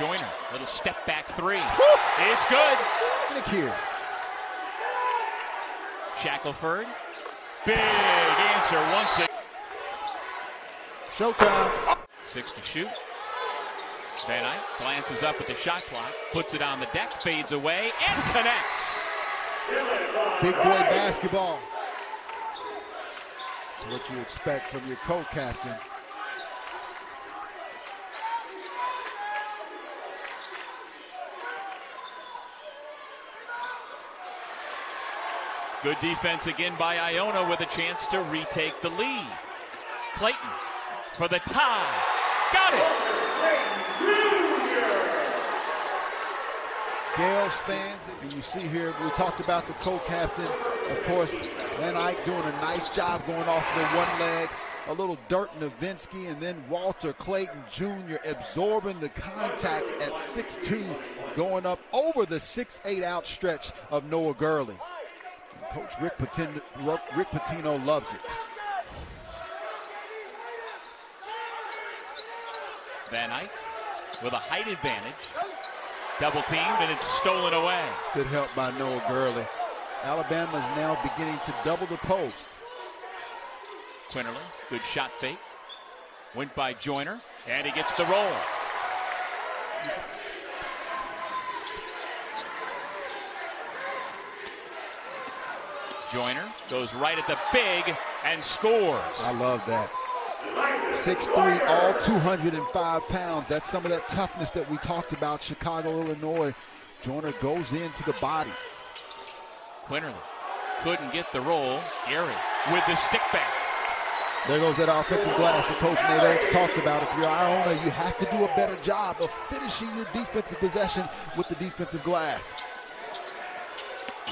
Joiner, little step back three. Woo! It's good. Here. Shackelford, big answer once again. Showtime. 6 to shoot. Van Eyck glances up at the shot clock, puts it on the deck, fades away, and connects. Big boy basketball. It's what you expect from your co-captain. Good defense again by Iona with a chance to retake the lead. Clayton for the tie. Got it! Gales fans, and you see here, we talked about the co-captain. Of course, Van Eyck doing a nice job going off the one leg. A little dirt Navinsky, and then Walter Clayton Jr. absorbing the contact at 6'2", going up over the 6'8" outstretch of Noah Gurley. Coach Rick Pitino loves it. Van Eyck with a height advantage. Double teamed, and it's stolen away. Good help by Noah Gurley. Alabama is now beginning to double the post. Quinerly, good shot fake. Went by Joiner, and he gets the roll. Joiner goes right at the big and scores. I love that. 6'3", all 205 pounds. That's some of that toughness that we talked about, Chicago, Illinois. Joiner goes into the body. Quinerly couldn't get the roll. Airy with the stick back. There goes that offensive glass that Coach Nate Ains talked about. If you're Iona, you have to do a better job of finishing your defensive possession with the defensive glass.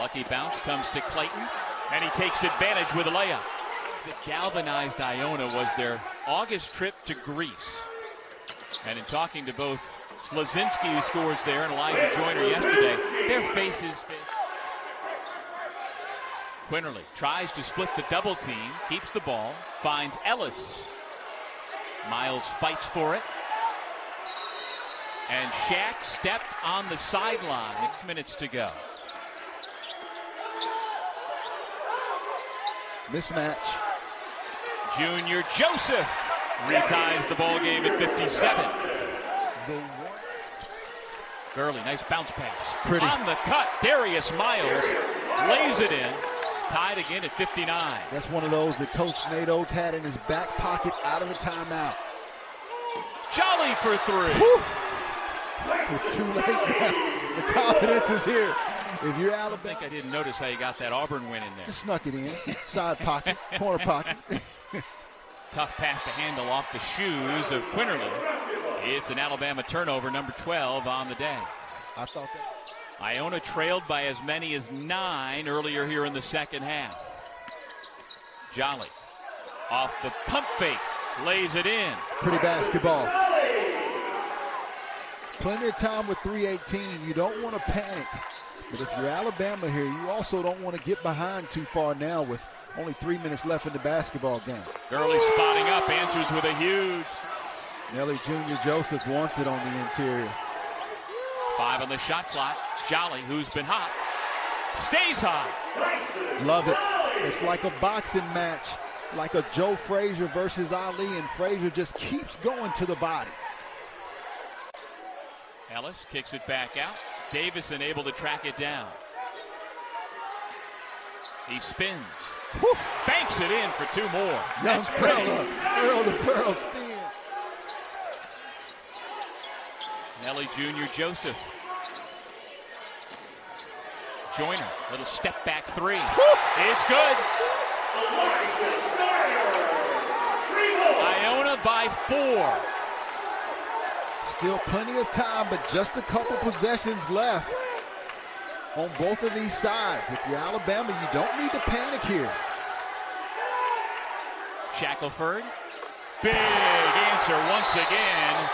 Lucky bounce comes to Clayton. And he takes advantage with a layup. The galvanized Iona was their August trip to Greece. And in talking to both Slezinski, who scores there, and Elijah Joiner yesterday, their faces. Quinerly tries to split the double team, keeps the ball, finds Ellis. Miles fights for it. And Shaq stepped on the sideline. 6 minutes to go. Mismatch. Junior Joseph reties the ball game at 57. Gurley, nice bounce pass. Pretty. On the cut, Darius Miles lays it in. Tied again at 59. That's one of those that Coach Nate Ains had in his back pocket out of the timeout. Jolly for three. Woo. It's too late now. The confidence is here. If you're Alabama, I think I didn't notice how you got that Auburn win in there. Just snuck it in. Side pocket, corner pocket. Tough pass to handle off the shoes of Quinerly. It's an Alabama turnover, number 12 on the day. I thought that. Iona trailed by as many as 9 earlier here in the second half. Jolly off the pump fake, lays it in. Pretty basketball. Plenty of time with 3:18. You don't want to panic. But if you're Alabama here, you also don't want to get behind too far now with only 3 minutes left in the basketball game. Gurley spotting up, answers with a huge. Nellie Jr. Joseph wants it on the interior. 5 on the shot clock. Jolly, who's been hot, stays hot. Love it. It's like a boxing match, like a Joe Frazier versus Ali, and Frazier just keeps going to the body. Ellis kicks it back out. Davison able to track it down. He spins. Woo. Banks it in for 2 more. Young Pearl, the Pearl spin. Nellie Jr. Joseph. Joiner, little step back three. Woo. It's good. Iona by 4. Still plenty of time, but just a couple possessions left on both of these sides. If you're Alabama, you don't need to panic here. Shackelford, big answer once again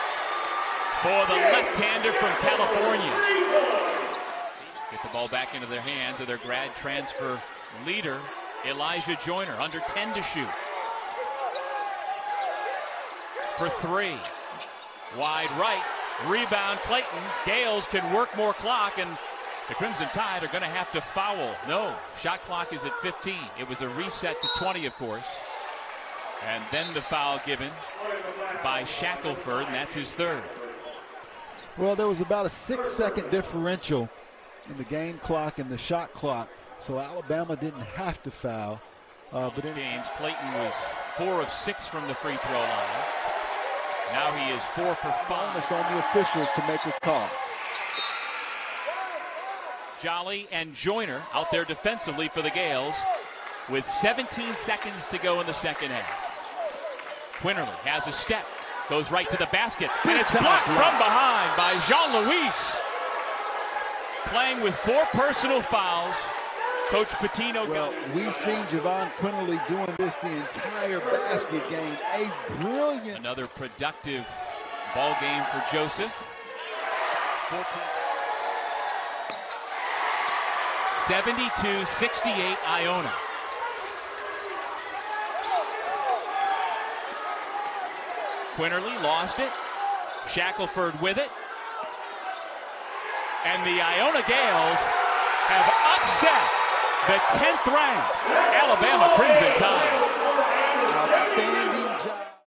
for the left-hander from California. Get the ball back into their hands of their grad transfer leader, Elijah Joiner, under 10 to shoot. For 3. Wide right, Rebound Clayton. Gales can work more clock, and the Crimson Tide are going to have to foul. No, shot clock is at 15. It was a reset to 20, of course. And then the foul given by Shackelford, and that's his third. Well, there was about a 6-second differential in the game clock and the shot clock, so Alabama didn't have to foul. But in games, Clayton was 4 of 6 from the free throw line. Now he is 4 for 5. It's on the officials to make his call. Jolly and Joiner out there defensively for the Gales with 17 seconds to go in the second half. Quinerly has a step, goes right to the basket, and it's blocked from behind by Jean-Louis. Playing with 4 personal fouls. Coach Pitino. Well, we've seen Jahvon Quinerly doing this the entire basket game. A brilliant. Another productive ball game for Joseph. 72-68 Iona. Quinerly lost it. Shackelford with it. And the Iona Gales have upset the 10th ranked Alabama Crimson Tide. Outstanding job.